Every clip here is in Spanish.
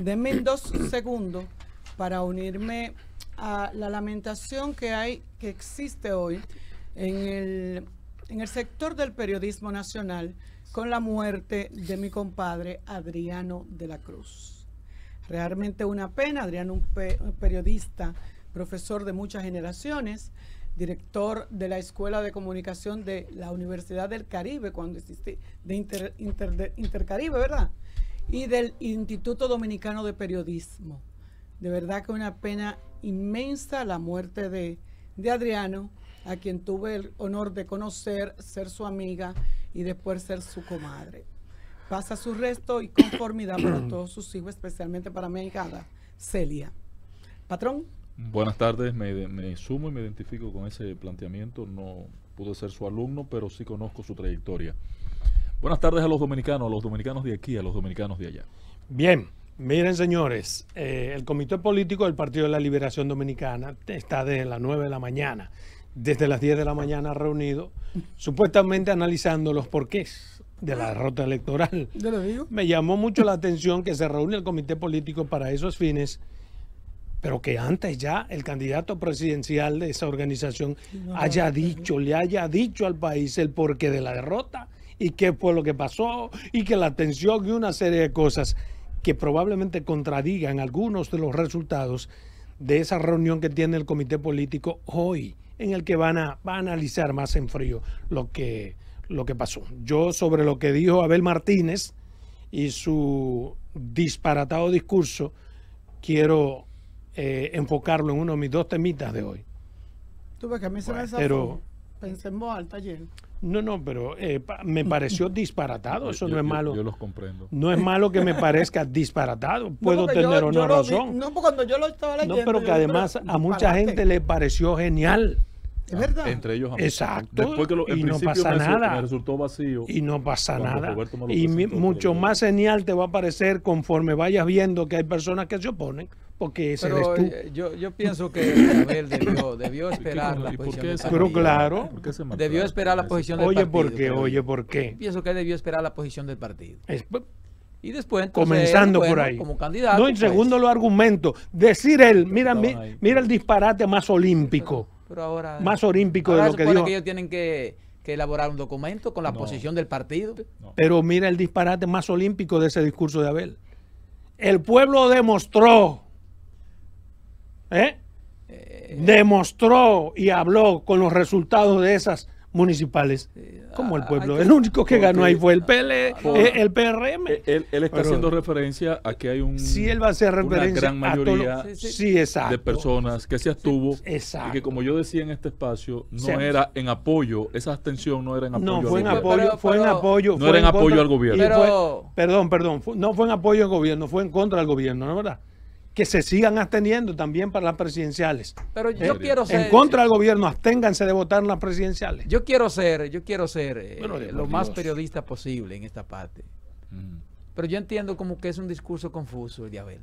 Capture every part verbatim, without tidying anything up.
denme dos segundos para unirme a la lamentación que hay, que existe hoy en el, en el sector del periodismo nacional con la muerte de mi compadre Adriano de la Cruz. Realmente una pena. Adriano, un, pe, un periodista, profesor de muchas generaciones, director de la Escuela de Comunicación de la Universidad del Caribe, cuando existía, de, Inter, Inter, de Intercaribe, ¿verdad? Y del Instituto Dominicano de Periodismo. De verdad que una pena inmensa la muerte de, de Adriano, a quien tuve el honor de conocer, ser su amiga y después ser su comadre. Paz a su resto y conformidad para todos sus hijos, especialmente para mi hija Celia. Patrón. Buenas tardes, me, me sumo y me identifico con ese planteamiento. No pude ser su alumno, pero sí conozco su trayectoria. Buenas tardes a los dominicanos, a los dominicanos de aquí, a los dominicanos de allá. Bien. Miren, señores, eh, el Comité Político del Partido de la Liberación Dominicana está desde las nueve de la mañana, desde las diez de la mañana reunido, supuestamente analizando los porqués de la derrota electoral. ¿Ya lo digo? Me llamó mucho la atención que se reúne el Comité Político para esos fines, pero que antes ya el candidato presidencial de esa organización haya dicho, le haya dicho al país el porqué de la derrota y qué fue lo que pasó y que la tensión y una serie de cosas que probablemente contradigan algunos de los resultados de esa reunión que tiene el Comité Político hoy, en el que van a, va a analizar más en frío lo que, lo que pasó. Yo, sobre lo que dijo Abel Martínez y su disparatado discurso, quiero eh, enfocarlo en uno de mis dos temitas de hoy. Tú ves que a mí se me desafó. Pensé en voz alta ayer. No, no, pero eh, me pareció disparatado. Eso yo, no es malo. Yo, yo los comprendo. No es malo que me parezca disparatado. Puedo no tener yo, una yo razón. Vi, no, porque cuando yo lo estaba leyendo. No, pero que yo, además pero, a mucha disparate. gente le pareció genial. Es verdad. Entre ellos. A Exacto. Después que lo, y no pasa me nada. Me resultó vacío. Y no pasa nada. Y mi, mucho más genial te va a parecer conforme vayas viendo que hay personas que se oponen. Porque ese Pero, eres tú. Eh, yo, yo pienso que Abel debió, debió esperar la posición del partido. Pero claro. Debió esperar la posición del partido. Oye, ¿por qué? Oye, ¿por qué? Yo pienso que debió esperar la posición del partido. Es, y después, entonces, comenzando él, bueno, por ahí. Como candidato. No, en segundo, pues, los argumentos. Decir él, mira, mi, mira el disparate más olímpico. Pero, pero ahora, más olímpico ahora de lo que dijo. Que ellos tienen que, que elaborar un documento con la no. posición del partido. No. Pero mira el disparate más olímpico de ese discurso de Abel. El pueblo demostró. ¿Eh? Eh, demostró y habló con los resultados de esas municipales eh, como el pueblo. El único que ganó ahí fue el P L, el P R M. Él, él está Pero, haciendo referencia a que hay un, si él va a hacer una gran mayoría todo, sí, sí, de personas que se abstuvo sí, y que, como yo decía en este espacio, no sí, era en apoyo, esa abstención no era en apoyo. No, fue en apoyo, pero, fue pero, en apoyo. No fue era en apoyo contra, al gobierno. Pero, fue, perdón, perdón, fue, no fue en apoyo al gobierno, fue en contra del gobierno, ¿no es verdad? Que se sigan absteniendo también para las presidenciales. Pero yo eh, quiero ser... En contra del gobierno, absténganse de votar en las presidenciales. Yo quiero ser, yo quiero ser eh, bueno, eh, lo más periodista posible en esta parte. Mm. Pero yo entiendo como que es un discurso confuso el de Abel.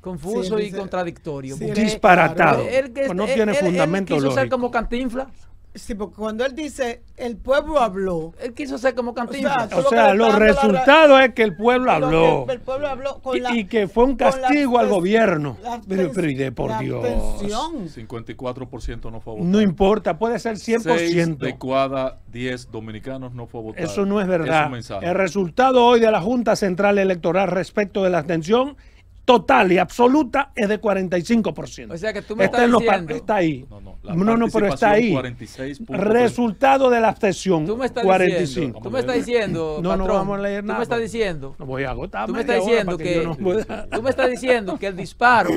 Confuso sí, y dice, contradictorio. Sí, disparatado. Él, él, él, no tiene él, fundamento él quiso lógico. Ser como Cantinflas. Sí, porque cuando él dice, el pueblo habló. Él quiso ser como Cantinflas. O sea, o sea los resultados es que el pueblo habló. Que el pueblo habló con y, la, y que fue un castigo al gobierno. Pero, pero y de por Dios. Abstención. cincuenta y cuatro por ciento no fue a votar. No importa, puede ser cien por ciento. seis de cada diez dominicanos no fue a votar. Eso no es verdad. Es un el resultado hoy de la Junta Central Electoral respecto de la abstención total y absoluta es de cuarenta y cinco por ciento. O sea que tú me está estás diciendo. Está ahí. No, no, la no, no pero está ahí. cuarenta y seis punto tres. Resultado de la abstención. Tú me estás cuarenta y cinco. Diciendo. Tú me estás diciendo. No, patrón, no vamos a leer nada. Tú me estás diciendo. No voy a agotar. Tú me estás diciendo que. que no tú me estás diciendo que el disparo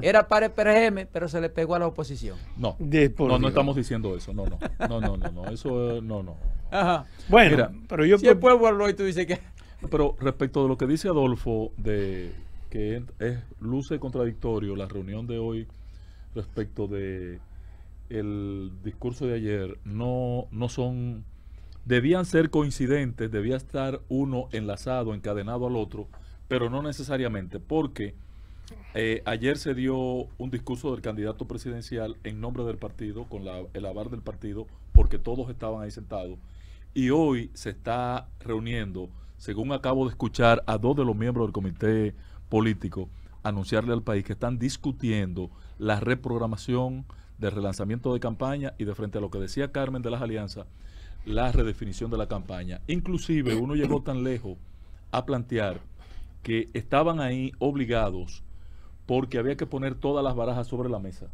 era para el P R M, pero se le pegó a la oposición. No. Después, no, no estamos diciendo eso. No, no. No, no, no. no. Eso no, no. Ajá. Bueno, mira, pero yo. Si por... el pueblo habló y tú dices que. Pero respecto de lo que dice Adolfo de. que es, luce contradictorio la reunión de hoy respecto de el discurso de ayer, no, no son, debían ser coincidentes, debía estar uno enlazado, encadenado al otro, pero no necesariamente, porque eh, ayer se dio un discurso del candidato presidencial en nombre del partido, con la, el aval del partido, porque todos estaban ahí sentados, y hoy se está reuniendo según acabo de escuchar a dos de los miembros del comité político anunciarle al país que están discutiendo la reprogramación del relanzamiento de campaña y, de frente a lo que decía Carmen de las alianzas, la redefinición de la campaña. Inclusive uno llegó tan lejos a plantear que estaban ahí obligados porque había que poner todas las barajas sobre la mesa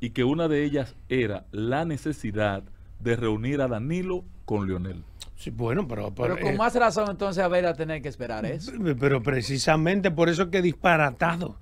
y que una de ellas era la necesidad de reunir a Danilo con Leonel. Sí, bueno, pero, pero, pero con eh, más razón entonces Abel a tener que esperar eso. Pero precisamente por eso es que disparatado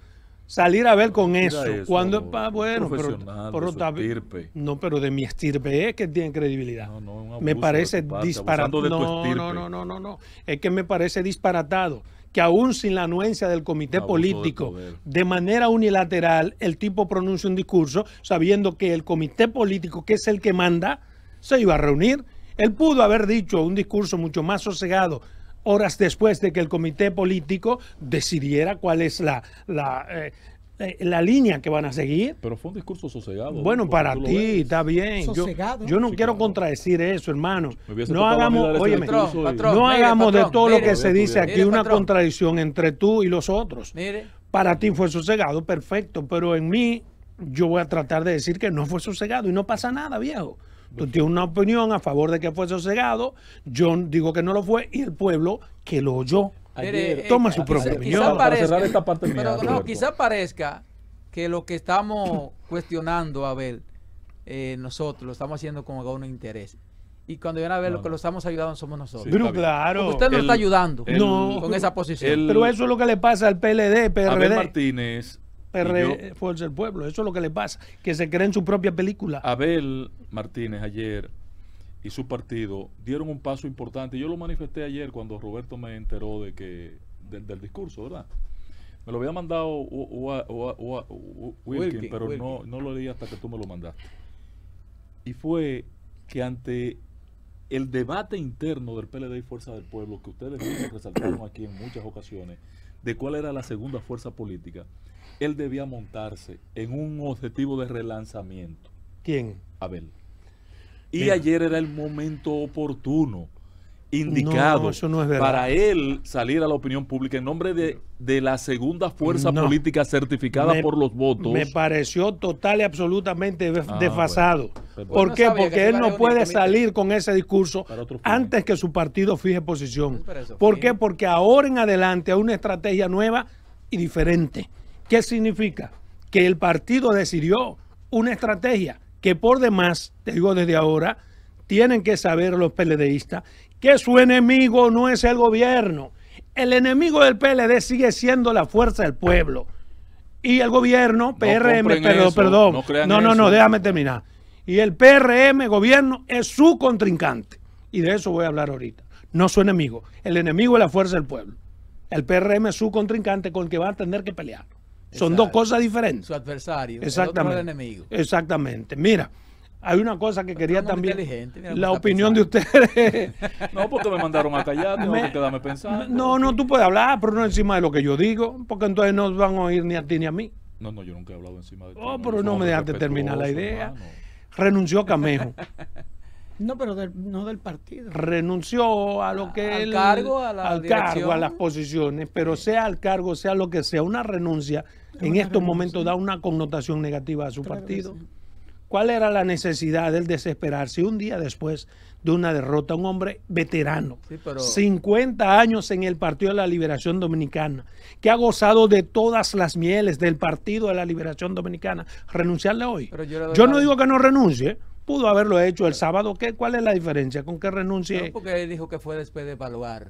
salir a ver con eso, eso cuando es bueno, pero, pero estirpe. No, pero de mi estirpe es que tiene credibilidad. No, no, un abuso me parece disparatado. No, no, no, no, no, no. Es que me parece disparatado que aún sin la anuencia del comité político, de, de manera unilateral, el tipo pronuncia un discurso sabiendo que el comité político, que es el que manda, se iba a reunir. Él pudo haber dicho un discurso mucho más sosegado horas después de que el comité político decidiera cuál es la, la, eh, la línea que van a seguir. Pero fue un discurso sosegado. Bueno, para ti, está bien. Sosegado. Yo, yo no sí, quiero claro. contradecir eso, hermano. No hagamos, óyeme, patrón, patrón, no mire, hagamos patrón, de todo mire, lo que se dice mire, aquí mire, una patrón. contradicción entre tú y los otros. Mire. Para ti fue sosegado, perfecto, pero en mí yo voy a tratar de decir que no fue sosegado y no pasa nada, viejo. Tú tienes una opinión a favor de que fue sosegado, yo digo que no lo fue y el pueblo que lo oyó ayer, toma eh, su propia quizá, opinión. Quizá parezca, cerrar esta parte pero mía, no, quizá parezca que lo que estamos cuestionando, Abel, eh, nosotros lo estamos haciendo con algún interés. Y cuando viene a ver, no, lo que lo estamos ayudando somos nosotros. Sí, pero claro. Porque usted no el, está ayudando el, con el, esa posición. El, pero eso es lo que le pasa al P L D, P R D. Abel Martínez... P R M, Fuerza del Pueblo, eso es lo que les pasa, que se creen su propia película. Abel Martínez ayer y su partido dieron un paso importante. Yo lo manifesté ayer cuando Roberto me enteró de que del, del discurso, ¿verdad? Me lo había mandado o, o, o, o, o, Wilkin, Wilkin, pero Wilkin. No, no lo leí hasta que tú me lo mandaste. Y fue que ante el debate interno del P L D y Fuerza del Pueblo, que ustedes resaltaron aquí en muchas ocasiones, de cuál era la segunda fuerza política, él debía montarse en un objetivo de relanzamiento. ¿Quién? Abel. Y Mira. ayer era el momento oportuno, indicado, no, eso no es verdad, para él salir a la opinión pública en nombre de, de la segunda fuerza no. política certificada me, por los votos. Me pareció total y absolutamente ah, desfasado. Bueno. ¿Por no qué? Porque él no puede salir con ese discurso antes que su partido fije posición. Eso, ¿Por qué? Porque ahora en adelante hay una estrategia nueva y diferente. ¿Qué significa? Que el partido decidió una estrategia que por demás, te digo desde ahora, tienen que saber los PLDistas que su enemigo no es el gobierno. El enemigo del P L D sigue siendo la Fuerza del Pueblo. Y el gobierno, no P R M, perdón, eso, perdón. No, no, no, no, déjame terminar. Y el P R M, gobierno, es su contrincante. Y de eso voy a hablar ahorita. No su enemigo. El enemigo es la Fuerza del Pueblo. El P R M es su contrincante con el que va a tener que pelear. Son Exacto. dos cosas diferentes. Su adversario, exactamente. El otro enemigo. Exactamente. Mira, hay una cosa que Pero quería también. La opinión pensando. de ustedes. No, porque me mandaron a callar, tengo que quedarme pensando. No, no, tú puedes hablar, pero no encima de lo que yo digo, porque entonces no van a oír ni a ti ni a mí. No, no, yo nunca he hablado encima de ti. Oh, pero no me dejaste terminar la idea. Hermano. Renunció Camejo. No, pero del, no del partido. Renunció a lo que... Al él, cargo, a la Al dirección. cargo, a las posiciones, pero sea al cargo, sea lo que sea, una renuncia en una estos renuncia. momentos da una connotación negativa a su claro partido. Sí. ¿Cuál era la necesidad del desesperarse un día después de una derrota? Un hombre veterano, sí, pero... cincuenta años en el Partido de la Liberación Dominicana, que ha gozado de todas las mieles del Partido de la Liberación Dominicana. Renunciarle hoy. Pero yo yo la... no digo que no renuncie. Pudo haberlo hecho el sábado. ¿Qué? ¿Cuál es la diferencia? ¿Con qué renuncie? No, porque él dijo que fue después de evaluar.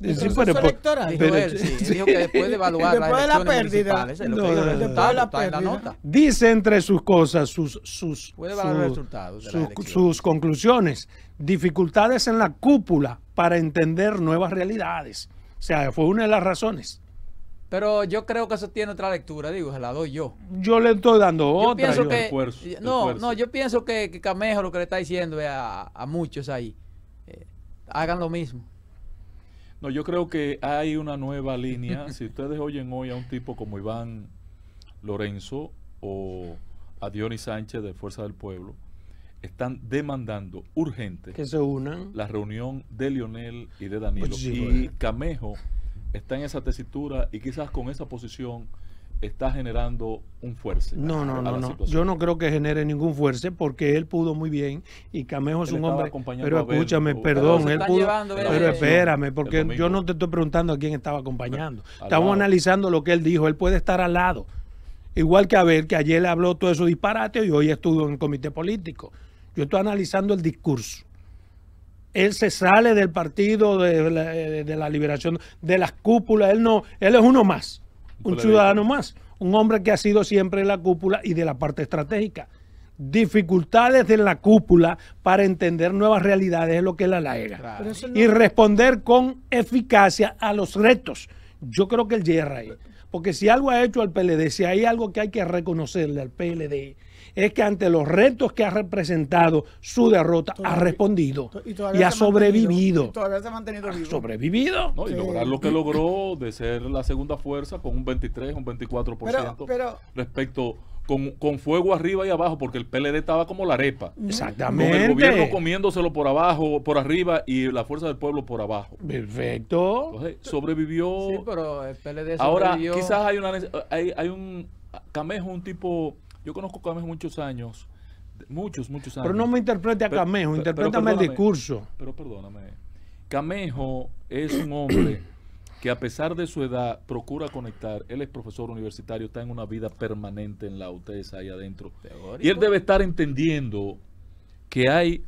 Sí, sí, pero, electoral. Dijo pero, él, sí. Sí. Dijo que después de evaluar después de la pérdida. Es no, dijo, después de la pérdida. En la nota. Dice entre sus cosas, sus, sus, sus, sus, sus conclusiones, dificultades en la cúpula para entender nuevas realidades. O sea, fue una de las razones. Pero yo creo que eso tiene otra lectura, digo, se la doy yo. Yo le estoy dando otra. Yo pienso que, esfuerzo, no, esfuerzo. no, yo pienso que, que Camejo lo que le está diciendo es a, a muchos ahí. Eh, hagan lo mismo. No, yo creo que hay una nueva línea. Si ustedes oyen hoy a un tipo como Iván Lorenzo o a Dionis Sánchez de Fuerza del Pueblo, están demandando urgente que se unan la reunión de Leonel y de Danilo. Pues sí, y Camejo está en esa tesitura y quizás con esa posición está generando un fuerce. No, no, no, no. Yo no creo que genere ningún fuerce porque él pudo muy bien y Camejo es él un hombre. Pero escúchame, Abel, perdón, pero él pudo. Llevando, pero espérame, porque yo no te estoy preguntando a quién estaba acompañando. Estamos analizando lo que él dijo. Él puede estar al lado. Igual que Abel, que ayer le habló todo eso disparate y hoy estuvo en el comité político. Yo estoy analizando el discurso. Él se sale del Partido de la, de la Liberación, de las cúpulas. Él no, él es uno más. Un ciudadano más, un hombre que ha sido siempre en la cúpula y de la parte estratégica. Dificultades de la cúpula para entender nuevas realidades es lo que es la laega. Y responder con eficacia a los retos. Yo creo que él yerra ahí. Porque si algo ha hecho al P L D, si hay algo que hay que reconocerle al P L D, es que ante los retos que ha representado su derrota, todavía ha respondido y, y ha sobrevivido. Y todavía se ha mantenido vivo. Ha sobrevivido. No, y sí. Lograr lo que logró de ser la segunda fuerza con un veintitrés, un veinticuatro por ciento pero, pero, respecto con, con fuego arriba y abajo, porque el P L D estaba como la arepa. Exactamente. Con el gobierno comiéndoselo por abajo, por arriba y la Fuerza del Pueblo por abajo. Perfecto. Entonces, sobrevivió. Sí, pero el P L D sobrevivió. Ahora, quizás hay, una, hay, hay un Camejo, un tipo... Yo conozco a Camejo muchos años, muchos, muchos años. Pero no me interprete a Camejo, pero, interprétame el discurso. Pero perdóname, Camejo es un hombre que a pesar de su edad procura conectar. Él es profesor universitario, está en una vida permanente en la U T E S ahí adentro. Teórico. Y él debe estar entendiendo que hay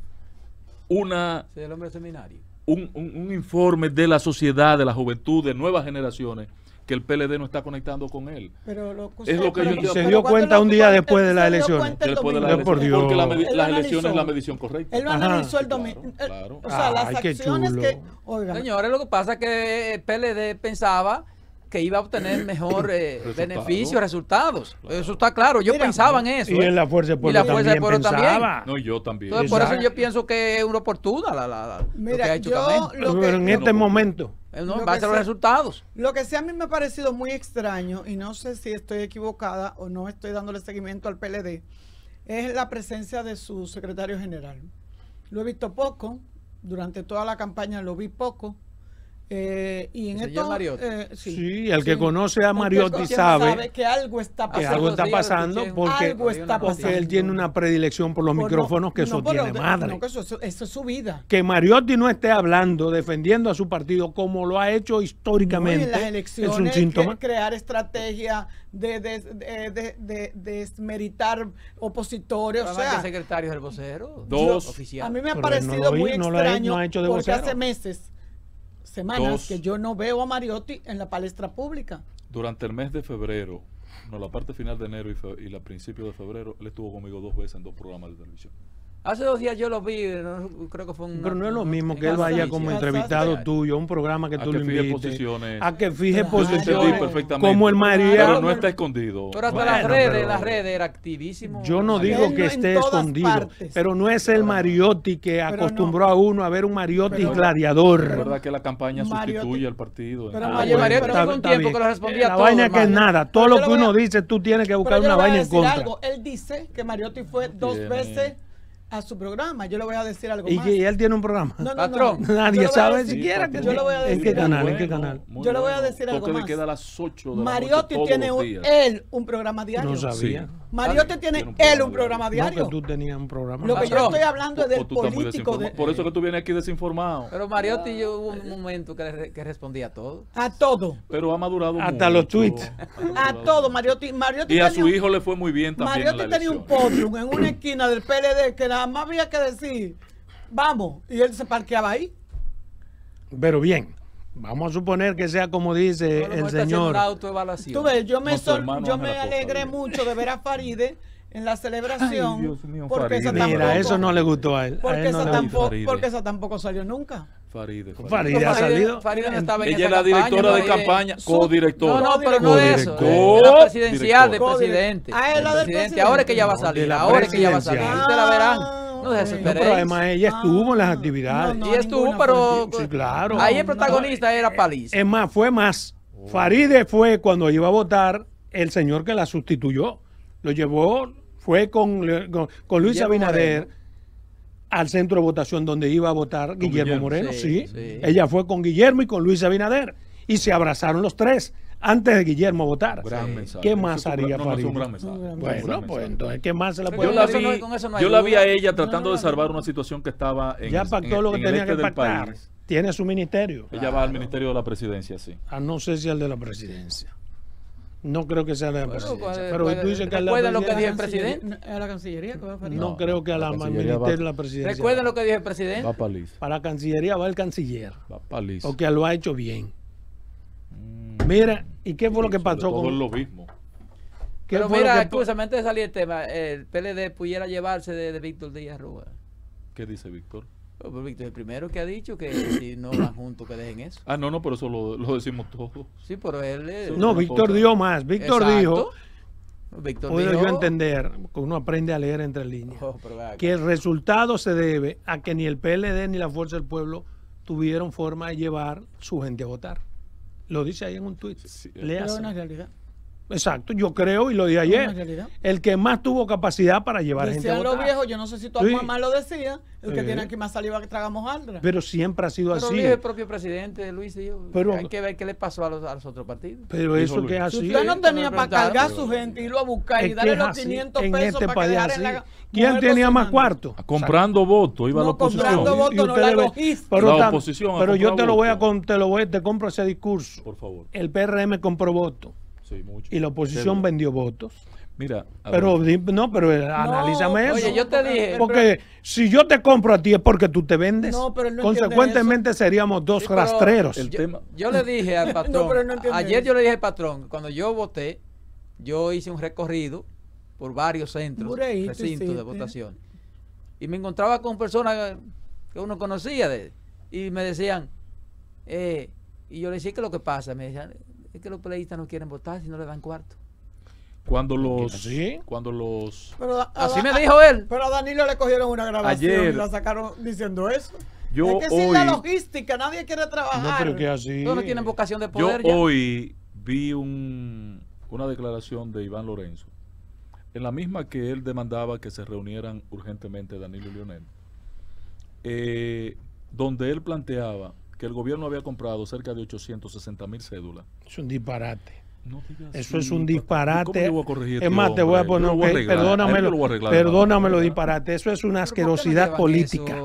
una... Sí, el hombre seminario. Un, un, un informe de la sociedad, de la juventud, de nuevas generaciones, que el P L D no está conectando con él. Pero lo que usted, es lo que pero, yo, se dio cuenta lo, un día después de las elecciones. Después de las elecciones, porque la las analizó, elecciones es la medición correcta. Él lo analizó. Ajá, el domingo. Claro, claro. O sea, ay, las acciones que... Oigan. Señores, lo que pasa es que el P L D pensaba que iba a obtener mejor eh, Resultado. beneficios, resultados. Claro. Eso está claro. Yo Mira, pensaba en eso. Y en la Fuerza del Pueblo, y la Fuerza del Pueblo también, también. No, yo también. Entonces, por eso yo pienso que es una oportuna la, la, la, Mira, lo que ha hecho yo, lo que, Pero en este no, momento... No, va a ser los resultados. Lo que sí a mí me ha parecido muy extraño, y no sé si estoy equivocada o no estoy dándole seguimiento al P L D, es la presencia de su secretario general. Lo he visto poco, durante toda la campaña lo vi poco. Eh, y en esto, eh, sí, sí, el que sí. conoce a Mariotti sabe, sabe que algo está pasando, algo está pasando porque, algo está porque pasando. Él tiene una predilección por los por micrófonos no, que no, eso tiene de, madre. No, que eso, eso es su vida. Que Mariotti no esté hablando, defendiendo a su partido como lo ha hecho históricamente. No, en las elecciones, es un síntoma. Crear estrategia de, de, de, de, de, de desmeritar opositores. O sea, secretario del vocero, dos oficiales. A mí me ha Pero parecido no vi, muy no extraño ha, no ha porque hace meses. Semanas Dos, que yo no veo a Mariotti en la palestra pública. Durante el mes de febrero, no, la parte final de enero y, fe, y la principio de febrero, él estuvo conmigo dos veces en dos programas de televisión. Hace dos días yo lo vi, no, creo que fue un... Pero no es lo mismo que él vaya como entrevistado tuyo, un programa que tú lo invites, a que fije posiciones, como el María. Pero no está escondido. Pero hasta las redes, las redes era activísimo. Yo no digo que esté escondido, pero no es el Mariotti que acostumbró a uno a ver un Mariotti gladiador. Es verdad que la campaña sustituye al partido. Pero Mariotti tuvo un tiempo que lo respondía todo. La vaina que es nada, todo lo que uno dice, tú tienes que buscar una vaina en contra. Él dice que Mariotti fue dos veces a su programa. Yo le voy a decir algo y más. Y él tiene un programa. No, no, patrón. No, nadie sabe siquiera que yo le voy a decir. ¿En qué canal? ¿En qué canal? Yo le voy a decir algo más. Mariotti tiene un, él un programa diario. No sabía. Sí. Mariotti tiene un él un programa diario. No, que tú tenías un programa. Lo que patrón. yo estoy hablando o, es del político. De... Por eso que tú vienes aquí desinformado. Pero Mariotti ah, hubo un momento que, re, que respondía a todo. A todo. Pero ha madurado hasta mucho. Los tweets. A todo. Mariotti, Mariotti y a su hijo le fue muy bien también. Mariotti tenía un podium en una esquina del P L D que nada más había que decir, vamos, y él se parqueaba ahí. Pero bien, vamos a suponer que sea como dice no, el señor. Tú ves, yo me, sol, yo me alegré posta, mucho de ver a Faride en la celebración. Ay, Dios mío, porque esa tampoco, mira, eso no le gustó a él. Porque, a él no esa, tampoco, porque esa tampoco salió nunca. Faride, Faride. Faride ha salido. Faride no estaba en ella es la directora campaña, de campaña, co-directora. No, no, pero no de eso. Eh, la presidencial de presidente. Ah, es la del presidente. Ahora es que ella va a salir. Ahora es que ella va a salir. Ustedes la verán. No, no, pero además ella estuvo ah, en las actividades. No, no, ella estuvo, pero sí, claro, ahí el protagonista no, era Paliza. Es más, fue más. Oh. Faride fue cuando iba a votar el señor que la sustituyó. Lo llevó, fue con, con, con Luis Abinader. al centro de votación donde iba a votar Guillermo, Guillermo Moreno. Sí, sí. sí, ella fue con Guillermo y con Luis Abinader y se abrazaron los tres antes de Guillermo votar. Gran sí. mensaje. ¿Qué más eso haría no, Faride? No, no, es un gran mensaje. Bueno, gran pues mensaje. Entonces, ¿qué más se la puede hacer? Yo, no, no yo la vi a ella tratando no, no, no. de salvar una situación que estaba en, ya pactó en, lo que en tenía el este que pactar. País. Tiene su ministerio. Ella claro. va al ministerio de la presidencia, sí. Ah, no sé si al de la presidencia. No creo que sea la bueno, presidencia. Cuál, pero cuál, tú dices que a la ¿Recuerdan lo que dijo el presidente? ¿A la Cancillería? Que va a no, no creo que a la, la ministerio de la presidencia. ¿Recuerdan lo que dijo el presidente? Va para Para la Cancillería va el canciller. Va para Liz. Porque lo ha hecho bien. Mira, ¿y qué fue sí, lo que pasó con lo mismo? Pero mira, excusamente de salir el tema, el P L D pudiera llevarse de, de Víctor Díaz Rúa. ¿Qué dice Víctor? Pues, pues Víctor es el primero que ha dicho que si no van juntos que dejen eso. Ah, no, no, pero eso lo, lo decimos todos. Sí, pero él... él no, Víctor dio más. Víctor Exacto. dijo... Víctor puedo dijo, yo entender, que uno aprende a leer entre líneas, oh, que el resultado se debe a que ni el P L D ni la Fuerza del Pueblo tuvieron forma de llevar su gente a votar. Lo dice ahí en un tuit. Sí, es una realidad. Exacto, yo creo y lo dije ayer. El que más tuvo capacidad para llevar decían gente a votar. Los viejos, yo no sé si tu sí. mamá lo decía, el que sí. tiene aquí más saliva que tragamos aldra. Pero siempre ha sido pero así. Pero el propio presidente Luis y yo. Pero, hay que ver qué le pasó a los, a los otros partidos. Pero eso Luis. que es así. Si usted no tenía para cargar a su gente, irlo a buscar y darle los quinientos en pesos este para que dejar en la... ¿Quién tenía más cuarto? Comprando votos, iba no, a la oposición. Comprando votos, no la logística. Pero, la oposición pero yo te lo voy a te lo voy te compro ese discurso. Por favor. El P R M compró votos. Sí, mucho. Y la oposición pero, vendió votos. Mira, pero no, pero no, analízame eso. Oye, yo te dije. Porque pero, si yo te compro a ti es porque tú te vendes. No, pero no consecuentemente seríamos dos sí, rastreros. El yo, tema. yo le dije al patrón. no, no ayer yo le dije al patrón, cuando yo voté, yo hice un recorrido por varios centros, Bureí, recintos sí, de votación. Y me encontraba con personas que uno conocía de, y me decían, eh, y yo le decía que lo que pasa, me decían. Es que los peleistas no quieren votar si no le dan cuarto. Cuando los... ¿Sí? Cuando los... Pero a, a, así me dijo él. Pero a Danilo le cogieron una grabación ayer, y la sacaron diciendo eso. Yo es que hoy, sin la logística nadie quiere trabajar. No, pero que así... Todos no tienen vocación de poder. Yo ya. hoy vi un, una declaración de Iván Lorenzo. En la misma que él demandaba que se reunieran urgentemente Danilo y Leonel. Eh, donde él planteaba... que el gobierno había comprado cerca de ochocientas sesenta mil cédulas. Es un disparate. No digas Eso sí, es un disparate. ¿Cómo voy a corregir es más, te voy a poner... Voy a arreglar, perdónamelo, voy a arreglar, perdónamelo no disparate. Eso es una asquerosidad política.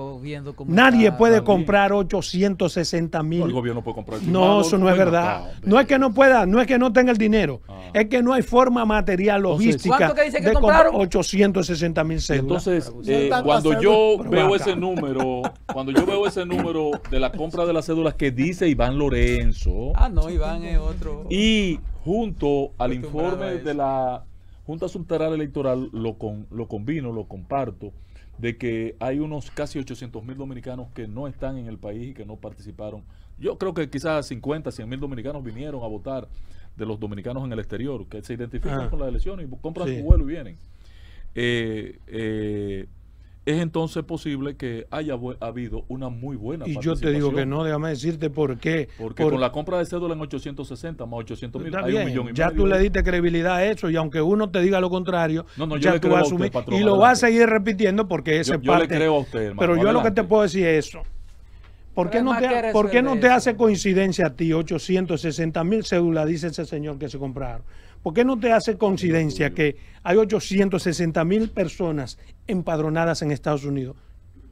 Nadie está, puede comprar ochocientas sesenta mil. No, el gobierno puede comprar. El no, eso no es verdad. Está, no es que no pueda, no es que no tenga el dinero. Ah. Es que no hay forma material logística ¿cuánto que dice que de comprar ochocientas sesenta mil cédulas. Entonces, eh, cuando yo veo ese número, cuando yo veo ese número de la compra de las cédulas que dice Iván Lorenzo... Ah, no, Iván es otro... Y... junto al informe de la Junta Central Electoral, lo, con, lo combino, lo comparto, de que hay unos casi ochocientos mil dominicanos que no están en el país y que no participaron. Yo creo que quizás cincuenta, cien mil dominicanos vinieron a votar de los dominicanos en el exterior, que se identifican ah. con las elecciones y compran sí. su vuelo y vienen. Eh, eh, es entonces posible que haya habido una muy buena y participación. Y yo te digo que no, déjame decirte por qué. Porque por... con la compra de cédula en ochocientos sesenta más ochocientos mil, hay un millón y ya medio. Ya tú le diste credibilidad a eso y aunque uno te diga lo contrario, no, no, ya tú vas a asumir. Usted, patrón, y lo vas a seguir repitiendo porque ese yo, yo parte... Yo le creo a usted, hermano. Pero yo adelante. Lo que te puedo decir es eso. ¿Por qué no te, ¿por qué no te hace coincidencia a ti ochocientas sesenta mil cédulas, dice ese señor que se compraron? ¿Por qué no te hace coincidencia que hay ochocientas sesenta mil personas empadronadas en Estados Unidos?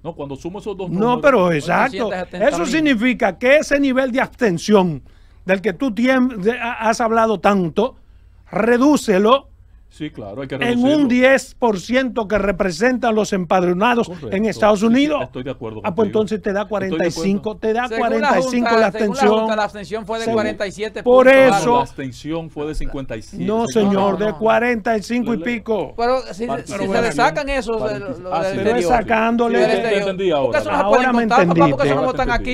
No, cuando sumo esos dos números... No, pero exacto. Eso significa que ese nivel de abstención del que tú has hablado tanto, redúcelo. Sí, claro, hay que en un diez por ciento que representan los empadronados correcto, en Estados Unidos. Sí, estoy de acuerdo contigo. Ah, pues entonces te da cuarenta y cinco, te da según cuarenta y cinco la, junta, la abstención. La, junta, la abstención fue de según, cuarenta y siete. Por eso. La abstención fue de cincuenta y siete. No, señor, no, no, de cuarenta y cinco no, no. y pico. Pero si, pero si bueno, se le sacan eso, pero es sacándole. Ahora me entendiste.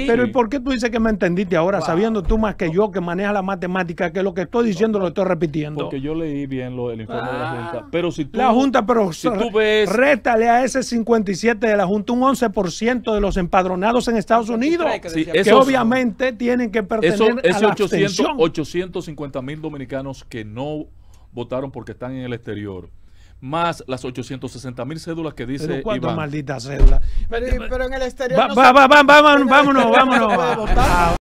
Pero ¿y por qué tú dices que me entendiste ahora, sabiendo tú más que yo que manejas la matemática, que lo que estoy diciendo lo estoy repitiendo? Porque yo leí bien el informe. La Junta, pero si tú, la Junta, pero si tú ves, rétale a ese cincuenta y siete de la Junta un once por ciento de los empadronados en Estados Unidos, que, sí, que esos, obviamente tienen que pertenecer a la abstención. ochocientos cincuenta mil dominicanos que no votaron porque están en el exterior. más las ochocientas sesenta mil cédulas que dice Iván. ¿Cuántas malditas cédulas? Pero, pero en el exterior... Va, no va, se... va, va, va, vámonos, vámonos. vámonos.